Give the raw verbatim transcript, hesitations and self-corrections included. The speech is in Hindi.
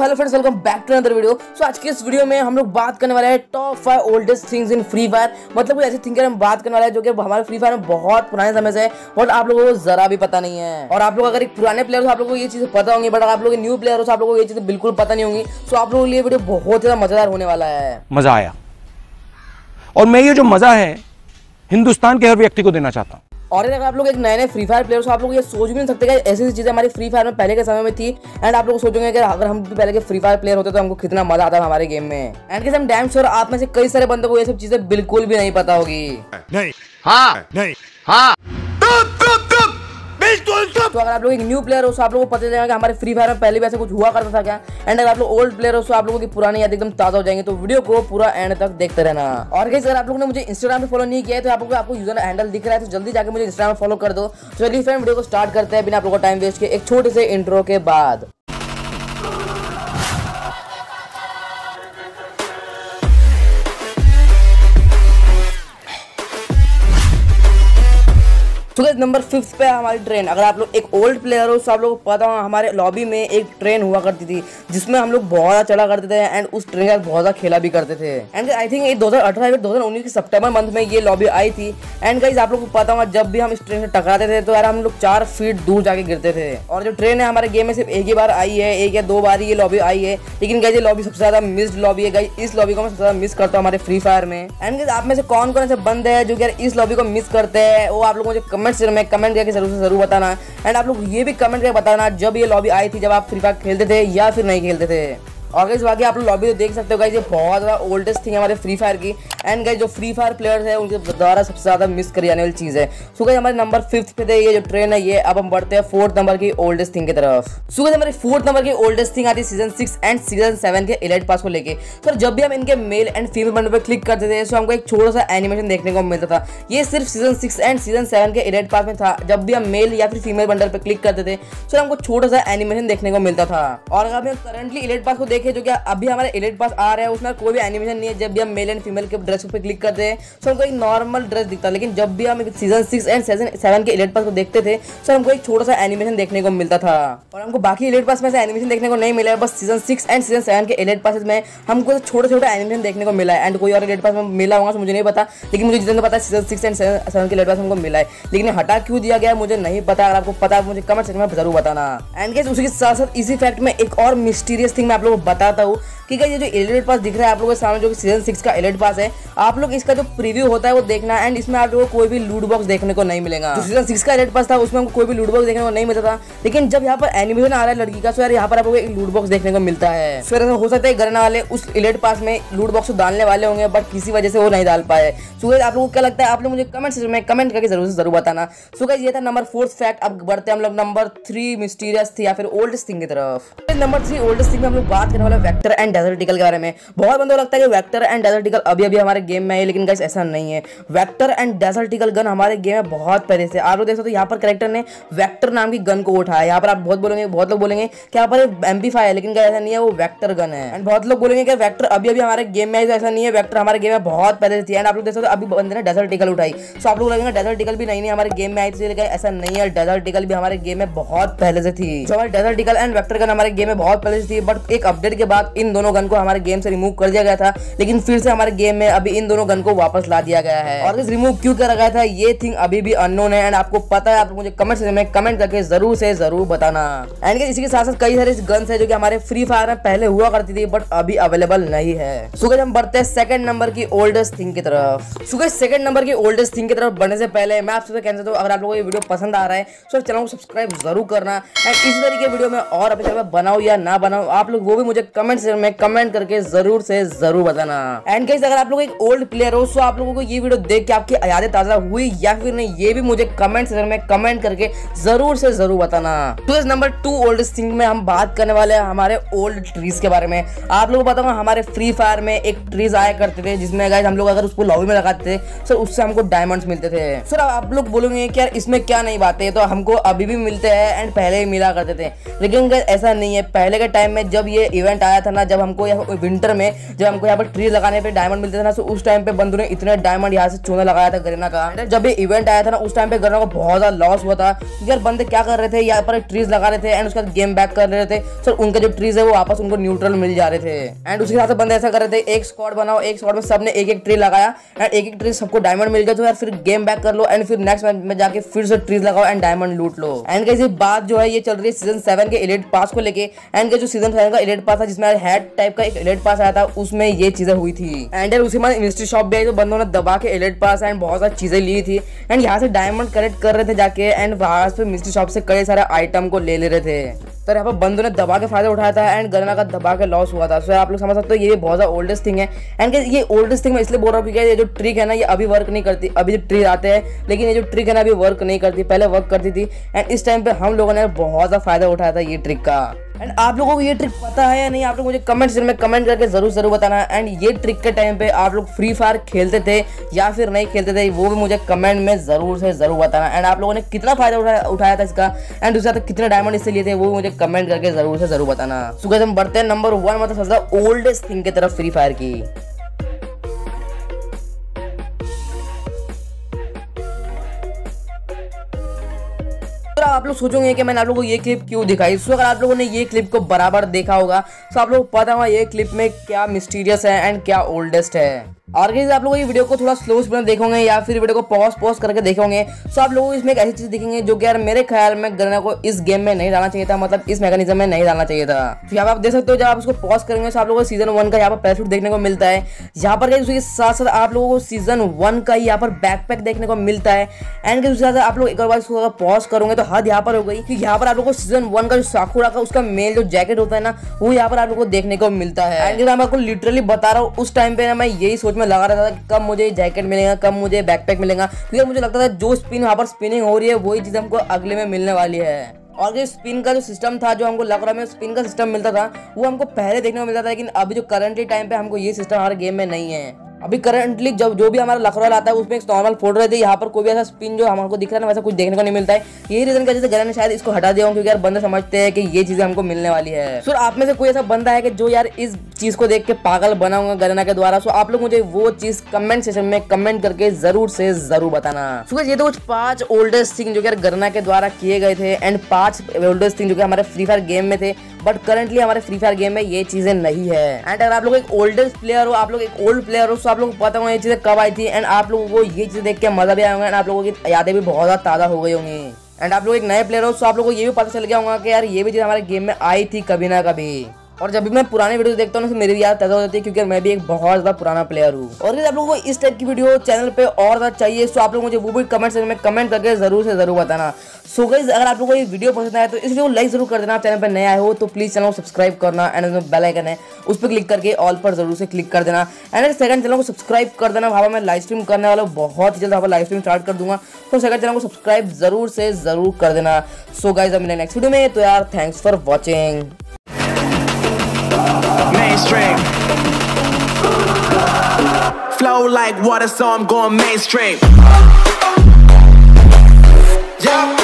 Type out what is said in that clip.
Hello friends, welcome back to another video. So आज के इस वीडियो में हम लोग बात करने वाले हैं top five oldest things in free fire. मतलब कुछ ऐसी थिंग हम बात करने वाले हैं जो कि हमारे फ्री फायर में बहुत पुराने समय से है और आप लोगों को जरा भी पता नहीं है। और आप लोग अगर एक पुराने प्लेयर हो आप लोग को ये चीजें पता होंगी, बट आप लोग न्यू प्लेयर हो आप लोगों को ये चीजें बिल्कुल पता नहीं होंगी। सो आप लोगों के लिए वीडियो बहुत ज्यादा मजेदार होने वाला है। मजा आया और मैं ये जो मजा है हिंदुस्तान के हर व्यक्ति को देना चाहता हूँ। और अगर आप लोग एक नए नए फ्री फायर प्लेयर्स हो आप लोग ये सोच भी नहीं सकते कि ऐसी चीज़ें हमारी फ्री फायर में पहले के समय में थी। एंड आप लोग सोचेंगे कि अगर हम भी पहले के फ्री फायर प्लेयर होते तो हमको कितना मजा आता है हमारे गेम में। एंड कैसे हम डैम श्योर आप में से कई सारे बंदों को ये सब चीजें बिल्कुल भी नहीं पता होगी। नहीं, हाँ, नहीं, हाँ। तो अगर आप लोग एक न्यू प्लेयर हो तो आप लोगों को पता चलेगा कि हमारे फ्री फायर में पहले भी ऐसे कुछ हुआ करता था क्या। एंड अगर आप लोग ओल्ड प्लेयर हो तो आप लोगों की पुरानी याद एकदम ताजा हो जाएंगे। तो वीडियो को पूरा एंड तक देखते रहना। और गाइस अगर आप लोगों ने मुझे इंस्टाग्राम पे फॉलो नहीं किया है तो आप लोग आपको यूजर हैंडल दिख रहा है तो जल्दी जाकर मुझे इंस्टाग्राम फॉलो कर दो। चलिए फ्रेंड वीडियो को स्टार्ट करते हैं बिना आप लोगों का टाइम वेस्ट किए एक छोटे से इंट्रो के बाद। तो गाइस नंबर फिफ्थ पे हमारी ट्रेन। अगर आप लोग एक ओल्ड प्लेयर हो तो आप लोगों को पता हो हमारे लॉबी में एक ट्रेन हुआ करती थी जिसमें हम लोग बहुत ज़्यादा चढ़ा करते थे एंड उस ट्रेन का बहुत ज़्यादा खेला भी करते थे। एंड आई थिंक ये दो हज़ार अठारह या दो हज़ार उन्नीस के सितंबर मंथ में ये लॉबी आई थी। एंड गाइस आप लोग को पता होगा जब भी हम इस ट्रेन से टकराते थे तो यार हम लोग चार फीट दूर जाके गिरते थे। और जो ट्रेन है हमारे गेम में सिर्फ एक ही बार आई है, एक या दो बार ही ये लॉबी आई है। लेकिन गाइस ये लॉबी सबसे ज़्यादा मिस्ड लॉबी है। गाइस इस लॉबी को मैं सबसे ज़्यादा मिस करता हूँ हमारे फ्री फायर में। एंड गाइस आप में से कौन कौन ऐसे बंद है जो कि यार इस लॉबी को मिस करते हैं वो आप लोग मुझे कमेंट में कमेंट करके जरूर से जरूर बताना। एंड आप लोग ये भी कमेंट करके बताना जब ये लॉबी आई थी जब आप फ्री फायर खेलते थे या फिर नहीं खेलते थे। और गाइस बाकी आप लोग लॉबी तो देख सकते हो गाइस ये बहुत ज़्यादा ओल्डेस्ट थिंग हमारे फ्री फायर की। एंड गाइस जो फ्री फायर प्लेयर्स है उनके द्वारा सबसे ज़्यादा मिस करी जाने वाली चीज़ है। सो गाइस हमारे नंबर फिफ्थ पे थे ये जो ट्रेन है ये। अब हम बढ़ते हैं फोर्थ नंबर की ओल्डेस्ट थिंग की तरफ। सो गाइस हमारी फोर्थ नंबर की ओल्डेस्ट थिंग आती है season six and season seven के एलाइट पास को लेके। सर जब भी हम इनके मेल एंड फीमेल बंडल पर क्लिक करते थे तो हमको एक छोटा सा एनिमेशन देखने को मिलता था। ये सिर्फ season six and season seven के एलाइट पास में था। जब भी हम मेल या फिर फीमेल बंडल पर क्लिक करते थे सर हमको छोटा सा एनिमेशन देखने को मिलता था। और अगर हम करंटली एलाइट पास को जो कि अभी हमारे एलिट पास आ रहा है उसमें कोई भी एनिमेशन नहीं है। जब भी हम मेल एंड फीमेल के ड्रेस पे क्लिक करते हैं तो हमको एक नॉर्मल ड्रेस दिखता है। लेकिन जब भी हम season six and season seven के एलिट पास को देखते थे तो हमको एक छोटा सा एनिमेशन देखने को मिलता था। और हमको बाकी एलिट पास में ऐसा एनिमेशन देखने को नहीं मिला है। बस season six and season seven के एलिट पास में हमको छोटा छोटा एनिमेशन देखने को मिला है। एंड कोई और एलिट पास में मिला होगा तो मुझे नहीं पता, लेकिन मुझे जितना पता है सीजन सिक्स एंड सेवन के एलिट पास हमको मिला है। लेकिन हटा क्यों दिया गया मुझे नहीं पता। अगर आपको पता है मुझे कमेंट सेक्शन में जरूर बताना। एंड गाइस उसके साथ साथ इसी फैक्ट में एक और मिस्टीरियस थिंग मैं आप लोगों बताता हूँ कि ये जो एलाइट पास दिख रहा है आप लोगों के सामने जो कि सीजन सिक्स का एलाइट पास है आप लोग इसका जो प्रीव्यू होता है वो देखना। एंड इसमें आप लोगों को कोई भी लूट बॉक्स देखने को नहीं मिलेगा। जो सीजन सिक्स का एलाइट पास था उसमें हमको कोई भी लूट बॉक्स देखने को नहीं मिलता था। लेकिन जब यहाँ पर एनिमेशन आ रहा है लड़की का तो यार यहाँ पर आपको एक लूट बॉक्स देखने को मिलता है। फिर हो सकता है गरेना वाले उस एलाइट पास में लूट बॉक्स को डालने वाले होंगे बट किसी वजह से वो नहीं डाल पाए। सो गाइस आप लोगों को क्या लगता है आप लोग मुझे कमेंट सेक्शन में कमेंट करके जरूर से जरूर बताना। सो गाइस ये था नंबर फोर्थ फैक्ट। अब बढ़ते हैं हम लोग नंबर थ्री मिस्टीरियस थी या फिर ओल्डेस्ट थिंग की तरफ। नंबर थ्री ओल्डेस्ट थिंग में हम लोग बात करने वाले वेक्टर एंड डेजर्टिकल के बारे में। बहुत बंदों को लगता है कि वेक्टर एंड डेजर्टिकल अभी अभी हमारे गेम में है, लेकिन गाइस ऐसा नहीं है। वेक्टर एंड डेजर्टिकल गन हमारे गेम में बहुत पहले से। आप लोग देख सकते हो यहाँ पर कैरेक्टर ने वेक्टर नाम की गन को उठाया। यहाँ पर आप बहुत बोलेंगे बहुत लोग बोलेंगे कि यहाँ पर एम्पीफाई है, लेकिन ऐसा नहीं है, वो वेक्टर गन है। एंड बहुत लोग बोलेंगे कि वेक्टर अभी अभी हमारे गेम में है, तो ऐसा नहीं है। वेक्टर हमारे गेम में बहुत पहले से थी। एंड आप लोग देख सकते हो अभी बंदे ने डेजर्टिकल उठाई। सो आप लोग लगेंगे डेजर्टिकल भी नहीं हमारे गेम में आई थी, लेकिन ऐसा नहीं है। डेजर्टिकल भी हमारे गेम में बहुत पहले से थी। सो हमारे डेजर्टिकल एंड वेक्टर गन हमारे गेम में बहुत पहले से थी, बट एक अपडेट के बाद इन दोनों गन को हमारे गेम से रिमूव कर दिया गया था। लेकिन फिर से हमारे गेम में अभी इन दोनों गन को वापस ला दिया गया है। और इस रिमूव क्यों करा गया था ये थिंग अभी भी अननोन है। एंड आपको पता है आप मुझे कमेंट सेक्शन में कमेंट करके जरूर से जरूर बताना। एंड इसी के साथ साथ कई सारे गन्स है जो कि हमारे फ्री फायर में पहले हुआ करती थी बट अभी अवेलेबल नहीं है। सो गाइस हम बढ़ते हैं सेकंड नंबर की ओल्डेस्ट थिंग की तरफ। सो गाइस सेकंड नंबर की ओल्डेस्ट थिंग की तरफ बढ़ने से पहले मैं आपसे कहना चाहता हूँ अगर आप लोगों को ये वीडियो पसंद आ रहा है तो चैनल को सब्सक्राइब जरूर करना। एंड इसी तरीके वीडियो में और अपने चैनल बनाओ या ना बनाओ आप लोग वो भी मुझे कमेंट सेक्शन में कमेंट करके जरूर से जरूर बताना। एंड गाइस अगर आप लोग एक ओल्ड प्लेयर हो तो आप लोगों को ये वीडियो देख के आपकी यादें ताजा हुई या फिर नहीं ये भी मुझे कमेंट सेक्शन में कमेंट करके जरूर से जरूर बताना। तो इस नंबर टू ओल्डेस्ट थिंग में हम बात करने वाले हैं हमारे ओल्ड ट्रीज के बारे में। आप लोगों को पता होगा हमारे फ्री फायर में एक ट्रीज आया करते थे जिसमें गाइस हम लोग अगर उसको लॉबी में लगाते थे सर उससे हमको डायमंड्स मिलते थे। सर आप लोग बोलेंगे कि यार इसमें क्या नई बात है, तो हमको अभी भी मिलते हैं एंड पहले ही मिला करते थे। लेकिन ऐसा नहीं है। पहले के टाइम में जब ये इवेंट आया था ना, जब हमको यहाँ विंटर में जब हमको यहाँ पर ट्री लगाने पे डायमंड मिलते थे ना, उस टाइम पे बंदू ने इतने डायमंड यहाँ से चूना लगाया था गरेना का। जब ये इवेंट आया था ना उस टाइम पे गरेना को बहुत ज्यादा लॉस हुआ था। यार बंदे क्या कर रहे थे, यहाँ पर ट्रीज लगा रहे थे एंड उसके बाद गेम बैक कर रहे थे। सर उनके जो ट्रीज है वो वापस उनको न्यूट्रल मिल जा रहे थे। एंड उसके साथ बंदे ऐसा कर रहे थे, एक स्क्वाड बनाओ, एक स्क्वाड में सबने एक एक ट्री लगाया एंड एक एक ट्रीज सबको डायमंड मिल गया। तो यार फिर गेम बैक कर लो एंड फिर नेक्स्ट मैच में जाके फिर से ट्रीज लगाओ एंड डायमंड लूट लो। एंड कैसे बात जो है ये चल रही है सीजन सेवन के एलिट पास को लेके। एंड जो सीजन सेवन का एलिट पास था जिसमें हेड टाइप का एक एलिट पास आया था, उसमें ये चीजें हुई थी। एंड उसके बाद इन्वेस्टी शॉप भी आई तो बंदों ने दबा के एलिट पास एंड बहुत सारी चीजें ली थी। एंड यहाँ से डायमंड कलेक्ट कर रहे थे जाके एंड वहां से मिस्ट्री शॉप से कई सारे आइटम को ले ले रहे थे। तो यहाँ पर बंदों ने दबा के फायदा उठाया था एंड गरेना का दबा के लॉस हुआ था। सो आप लोग समझ सकते हो ये बहुत ज्यादा ओल्डेस्ट थिंग है। एंड ये ओल्डेस्ट थिंग मैं इसलिए बोल रहा हूँ कि ये जो ट्रिक है ना ये अभी वर्क नहीं करती। अभी जो ट्रिक आते हैं लेकिन ये जो ट्रिक है ना अभी वर्क नहीं करती, पहले वर्क करती थी। एंड इस टाइम पे हम लोगों ने बहुत ज्यादा फायदा उठाया था ये ट्रिक का। एंड आप लोगों को ये ट्रिक पता है या नहीं, आप लोग मुझे कमेंट सेक्शन में कमेंट करके जरूर जरूर बताना। एंड ये ट्रिक के टाइम पे आप लोग फ्री फायर खेलते थे या फिर नहीं खेलते थे, वो भी मुझे कमेंट में जरूर से जरूर बताना। एंड आप लोगों ने कितना फायदा उठाया उठाया था इसका एंड दूसरा कितने डायमंड इससे लिए थे, वो भी मुझे कमेंट करके जरूर से जरूर बताना। सो गाइस हम बढ़ते हैं नंबर वन मतलब सबसे ओल्डेस्ट थिंग की तरफ, फ्री फायर की। आप लोग सोचोगे कि मैंने आप लोगों को ये क्लिप क्यों दिखाई। सो अगर आप लोगों ने ये क्लिप को बराबर देखा होगा तो आप लोग पता होगा ये क्लिप में क्या मिस्टीरियस है एंड क्या ओल्डेस्ट है। और गाइस आप लोग ये वीडियो को थोड़ा स्लो स्पीड में देखोगे या फिर वीडियो को पॉज पॉज करके देखोगे तो आप लोगों को इसमें एक ऐसी चीज दिखेंगे जो कि यार मेरे ख्याल में गरेना को इस गेम में नहीं डालना चाहिए था, मतलब इस मैकेनिज्म में नहीं डालना चाहिए था। तो यहाँ पर आप देख सकते हो जब आप उसको पॉज करेंगे तो आप लोगों को सीजन वन का यहाँ पर पैराशूट देखने को मिलता है। यहाँ पर उसके साथ साथ आप लोगों को सीजन वन का यहाँ पर बैकपैक देखने को मिलता है। एंड उसके साथ आप लोग एक बार इसको पॉज करोगे तो हद यहाँ पर हो गई कि यहाँ पर आप लोगों को सीजन वन का जो साकुरा का उसका मेल जो जैकेट होता है ना वो यहाँ पर आप लोगों को देखने को मिलता है। एंड मैं आपको लिटरली बता रहा हूँ उस टाइम पे ना मैं यही सोच मैं लगा रहा था कि कब मुझे जैकेट मिलेगा, कब मुझे बैकपैक मिलेगा, क्योंकि मुझे लगता था जो स्पिन वहाँ पर स्पिनिंग हो रही है वही चीज हमको अगले में मिलने वाली है। और जो स्पिन का जो सिस्टम था जो हमको लग रहा है स्पिन का सिस्टम मिलता था वो हमको पहले देखने को मिलता था, लेकिन अभी जो करंटली टाइम पे हमको ये सिस्टम हमारे गेम में नहीं है। अभी करंटली जब जो भी हमारा लखरौल आता है उसमें एक नॉर्मल फोटो रहती है, यहाँ पर कोई भी ऐसा स्पिन जो हमको दिख रहा है ना वैसा कुछ देखने को नहीं मिलता है। यही रीजन की वजह से गरेना ने शायद इसको हटा दिया हूँ, क्योंकि यार बंदे समझते हैं कि ये चीज़ें हमको मिलने वाली है। सो आप में से कोई ऐसा बंदा है कि जो यार इस चीज़ को देख के पागल बना होगा गरेना के द्वारा, सो आप लोग मुझे वो चीज़ कमेंट सेक्शन में कमेंट करके जरूर से जरूर बताना। सो ये तो कुछ पाँच ओल्डेस्ट थिंग जो कि यार गरेना के द्वारा किए गए थे एंड पाँच ओल्डेस्ट थिंग जो कि हमारे फ्री फायर गेम में थे, बट करंटली हमारे फ्री फायर गेम में ये चीज़ें नहीं है। एंड अगर आप लोग एक ओल्डेस्ट प्लेयर हो, आप लोग एक ओल्ड प्लेयर हो, आप लोगों को पता होगा ये चीजें कब आई थी एंड आप लोगों को ये चीजें देख के मजा भी आया होगा एंड आप लोगों की यादें भी बहुत ज्यादा ताजा हो गई होंगी। एंड आप लोग एक नए प्लेयर हो तो आप लोगों को ये भी पता चल गया होगा कि यार ये भी चीज हमारे गेम में आई थी कभी ना कभी। और जब भी मैं पुराने वीडियो देखता हूँ तो मेरी भी याद ताजा हो जाती है, क्योंकि मैं भी एक बहुत ज़्यादा पुराना प्लेयर हूँ। और यदि आप लोगों को इस टाइप की वीडियो चैनल पे और ज़्यादा चाहिए तो आप लोग मुझे वो भी कमेंट सेक्शन में कमेंट करके जरूर से जरूर बताना। सो गाइस अगर आप लोगों को ये वीडियो पसंद आया तो इस वीडियो को लाइक जरूर कर देना। आप चैनल पर नया हो तो प्लीज़ चैनल को सब्सक्राइब करना एंड उसमें बेल आइकन है उस पर क्लिक करके ऑल पर जरूर से क्लिक कर देना। एंड सेकंड चैनल को सब्सक्राइब कर देना, वहाँ पर मैं लाइव स्ट्रीम करने वाला हूँ बहुत ही जल्द, वहाँ पर लाइव स्ट्रीम स्टार्ट कर दूँगा। तो सेकंड चैनल को सब्सक्राइब जरूर से जरूर कर देना। सो गाइस अब मिले नेक्स्ट वीडियो में। तो यार thanks for watching. Mainstream flow like water, so I'm going mainstream. Yeah.